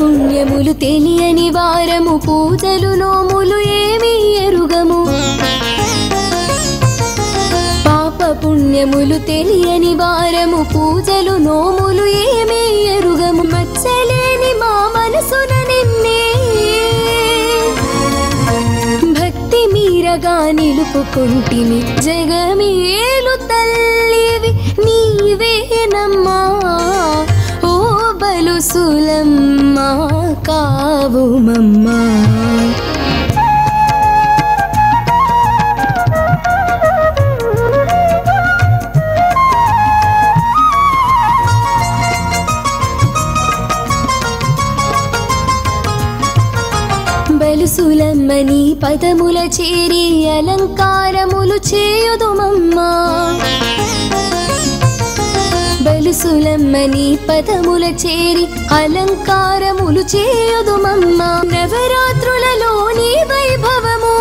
పుణ్యములు తెలియని వారము పూజలు నోములు ఏమి ఎరుగము. పాప పుణ్యములు తెలియని వారము పూజలు నోములు ఏమి ఎరుగము. మచ్చలేని మా మనసున నిన్నే భక్తి మీరగా నిలుపుకుంటిని జగమేలు తల్లివి నీవేనమ్మా బలుసులమ్మ కావుమమ్మ. బలుసులమ్మని పదముల చేరి అలంకారములు చేయుదుమమ్మ. బలుసులమ్మని పదముల చేరి అలంకారములు చేయుదుమమ్మ. నవరాత్రులలోని వైభవము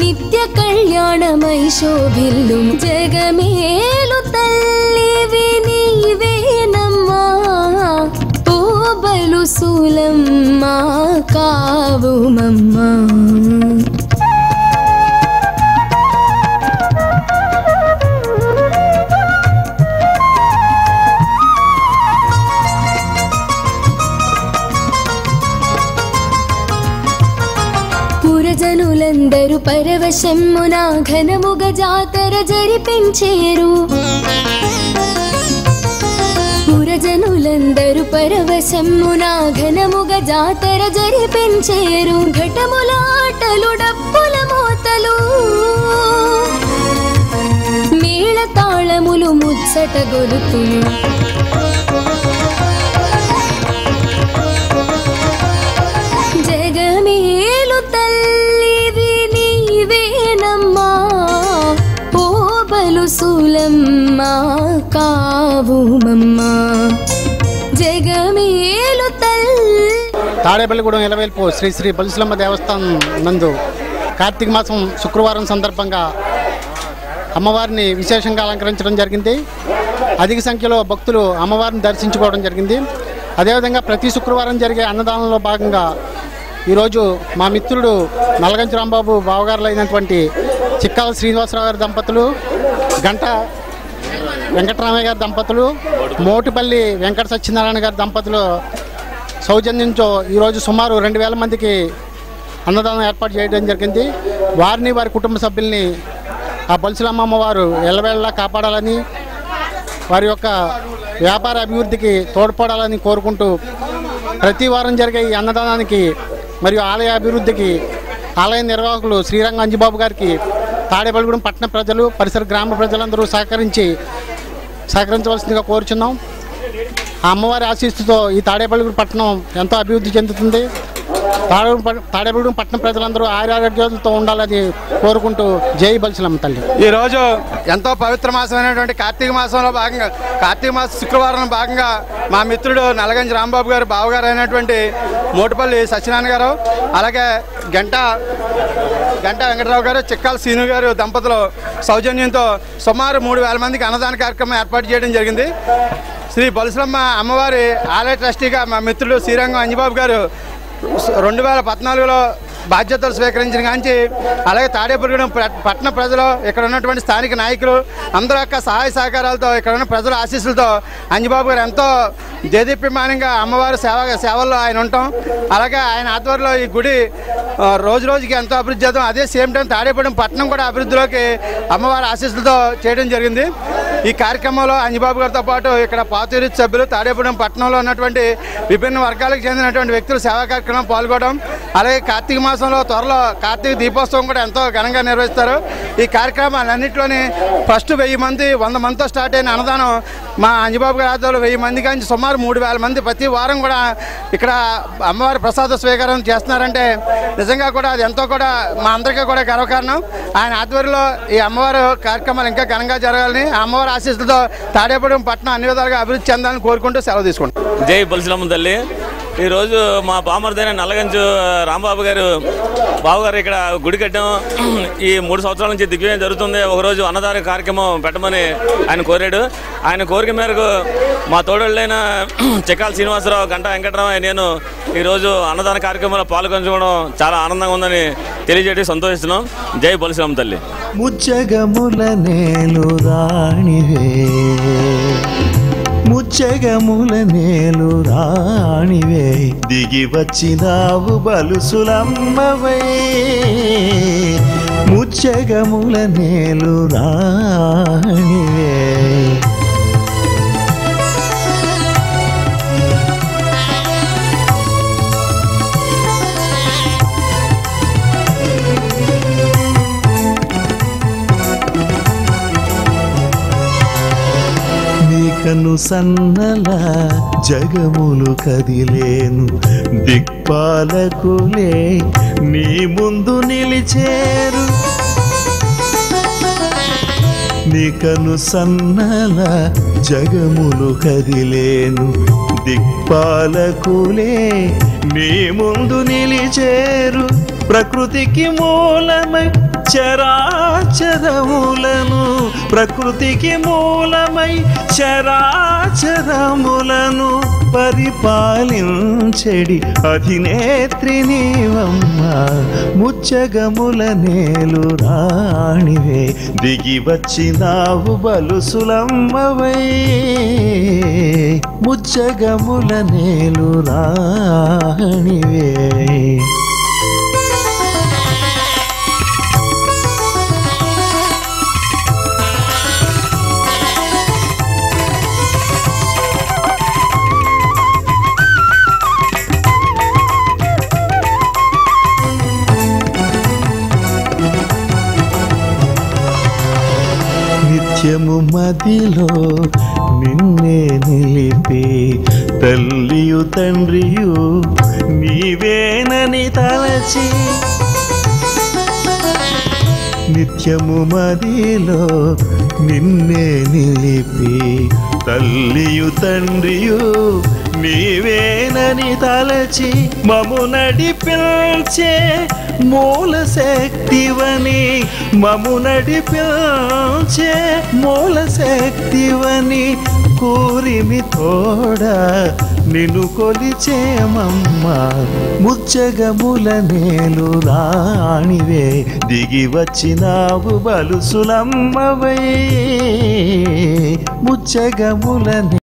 నిత్య కళ్యాణమై శోభిల్లు జగమేలు తల్లివి నీవేనమ్మా ఓ బలుసులమ్మ కావుమమ్మ. జనులందరూ పరవశమ్మున ఘనముగ జాతర జరిపించేరు. పురజనులందరూ పరవశమ్మున ఘనముగ జాతర జరిపించేరు. ఘటముల ఆటలు డప్పుల మోతలు మేళ తాళములు ముచ్చట గొలుతులు. బలుసులమ్మ కావుమమ్మ జగమేలు తల్లి. తాడేపల్లిగూడెం ఎలవేల్పు శ్రీ శ్రీ బలుసులమ్మ దేవస్థానం నందు కార్తీక మాసం శుక్రవారం సందర్భంగా అమ్మవారిని విశేషంగా అలంకరించడం జరిగింది. అధిక సంఖ్యలో భక్తులు అమ్మవారిని దర్శించుకోవడం జరిగింది. అదేవిధంగా ప్రతి శుక్రవారం జరిగే అన్నదానంలో భాగంగా ఈరోజు మా మిత్రుడు నలగంచి రాంబాబు బావగారులు అయినటువంటి చిక్కాల శ్రీనివాసరావు గారి దంపతులు, గంట వెంకటరామయ్య గారి దంపతులు, మోటిపల్లి వెంకట సత్యనారాయణ గారి దంపతులు సౌజన్యంతో ఈరోజు సుమారు 2000 మందికి అన్నదానం ఏర్పాటు చేయడం జరిగింది. వారిని వారి కుటుంబ సభ్యుల్ని ఆ బలుసులమ్మ అమ్మవారు ఎల్లవేళలా కాపాడాలని, వారి యొక్క వ్యాపార అభివృద్ధికి తోడ్పడాలని కోరుకుంటూ ప్రతి వారం జరిగే ఈ అన్నదానానికి మరియు ఆలయ అభివృద్ధికి ఆలయ నిర్వాహకులు శ్రీరంగ అంజుబాబు గారికి తాడేపల్లిగూడెం పట్టణ ప్రజలు, పరిసర గ్రామ ప్రజలందరూ సహకరించవలసిందిగా కోరుచున్నాం. ఆ అమ్మవారి ఆశీస్సుతో ఈ తాడేపల్లిగూడెం పట్టణం ఎంతో అభివృద్ధి చెందుతుంది. తాడేపల్లిగూడెం పట్టణ ప్రజలందరూ ఆరోగ్యాలతో ఉండాలని కోరుకుంటూ జై బలుసులమ్మ తల్లి. ఈరోజు ఎంతో పవిత్ర మాసమైనటువంటి కార్తీక మాసంలో భాగంగా కార్తీక మాస శుక్రవారం భాగంగా మా మిత్రుడు నలగంచి రాంబాబు గారు బావగారు అయినటువంటి మోటిపల్లి సత్యనారాయణ గారు, అలాగే గంట వెంకటరావు గారు, చిక్కాల శ్రీను గారు దంపతులు సౌజన్యంతో సుమారు 3000 మందికి అన్నదాన కార్యక్రమం ఏర్పాటు చేయడం జరిగింది. శ్రీ బలుసులమ్మ అమ్మవారి ఆలయ ట్రస్టీగా మా మిత్రుడు శ్రీరంగం అంజబాబు గారు 2014లో బాధ్యతలు స్వీకరించిన కాంచి అలాగే తాడేపల్లిగూడెం పట్టణ ప్రజలు, ఇక్కడ ఉన్నటువంటి స్థానిక నాయకులు అందరి యొక్క సహాయ సహకారాలతో, ఇక్కడ ఉన్న ప్రజల ఆశీస్సులతో అంజబాబు గారు ఎంతో దేదీప్యమానంగా అమ్మవారి సేవల్లో ఆయన ఉంటాం. అలాగే ఆయన ఆధ్వర్యంలో ఈ గుడి రోజు రోజుకి ఎంతో అభివృద్ధి చేద్దాం. అదే సేమ్ టైం తాడేపల్లి పట్టణం కూడా అభివృద్ధిలోకి అమ్మవారి ఆశీస్సులతో చేయడం జరిగింది. ఈ కార్యక్రమంలో అంజబాబు గారితో పాటు ఇక్కడ పాతూరి సభ్యులు, తాడేపల్లి పట్టణంలో ఉన్నటువంటి విభిన్న వర్గాలకు చెందినటువంటి వ్యక్తులు సేవా కార్యక్రమం పాల్గొనడం, అలాగే కార్తీక మాసంలో త్వరలో కార్తీక దీపోత్సవం కూడా ఎంతో ఘనంగా నిర్వహిస్తారు. ఈ కార్యక్రమాలన్నింటిలోని ఫస్ట్ 100 మంది 100 మందితో స్టార్ట్ అయిన అన్నదానం మా అంజబాబు గారి ఆధ్వర్యంలో 1000 మంది కానీ సుమారు 3000 మంది ప్రతి వారం కూడా ఇక్కడ అమ్మవారి ప్రసాద స్వీకారం చేస్తున్నారంటే నిజంగా కూడా అది ఎంతో కూడా మా అందరికీ కూడా గర్వకారణం. ఆయన ఆధ్వర్యంలో ఈ అమ్మవారి కార్యక్రమాలు ఇంకా ఘనంగా జరగాలని, అమ్మవారి ఆశీస్సులతో తాడేపల్లి పట్టణం అన్ని విధాలుగా అభివృద్ధి చెందాలని కోరుకుంటూ సెలవు తీసుకుంటాం. జై బలుసులమ్మ తల్లి. ఈరోజు మా పామరుదైన నల్లగంచు రాంబాబు గారు బాబుగారు ఇక్కడ గుడి కట్టడం ఈ 3 సంవత్సరాల నుంచి దిగ్విజయం జరుగుతుంది. ఒకరోజు అన్నదాన కార్యక్రమం పెట్టమని ఆయన కోరాడు. ఆయన కోరిక మేరకు మా తోడళ్ళైన చెక్కాల శ్రీనివాసరావు, గంటా వెంకటరామయ్య, నేను ఈరోజు అన్నదాన కార్యక్రమంలో పాల్గొనడం చాలా ఆనందంగా ఉందని తెలియజేయడం సంతోషిస్తున్నాం. జై బలుసులమ్మ తల్లి. ముచ్చగముల నేలు రాణివే, దిగి వచ్చినావు బలుసులమ్మవై. ముచ్చగముల నేలు రాణివే. కను సన్నల జగములు కదిలేను, దిక్పాలకులే నీ ముందు నిలిచేరు. నీ కను సన్నల జగములు కదిలేను, దిక్పాలకులే నీ ముందు నిలిచేరు. ప్రకృతికి మూలమై చరాచరములను, ప్రకృతికి మూలమై చరాచరములను పరిపాలించెడి అధినేత్రి నీవమ్మ. ముచ్చగముల నేలు రాణివే, దిగి వచ్చినావు బలుసులమ్మవై. ముచ్చగముల నేలు రాణివే. నిత్యము మదిలో నిన్నే నిలిపి తల్లియు తండ్రియు నీవేనని తలచి, నిత్యము మదిలో నిన్నే నిలిపి తల్లియు తండ్రియు నీవేనని తలచి మము నడిపించే మూల శక్తివని, మము నడిపించే మూల శక్తివని కూరిమి తోడ నిన్ను కొలిచేమమ్మ. ముచ్చగముల నేలు రాణివే, దిగి వచ్చినావు బలుసులమ్మవై. ముచ్చగముల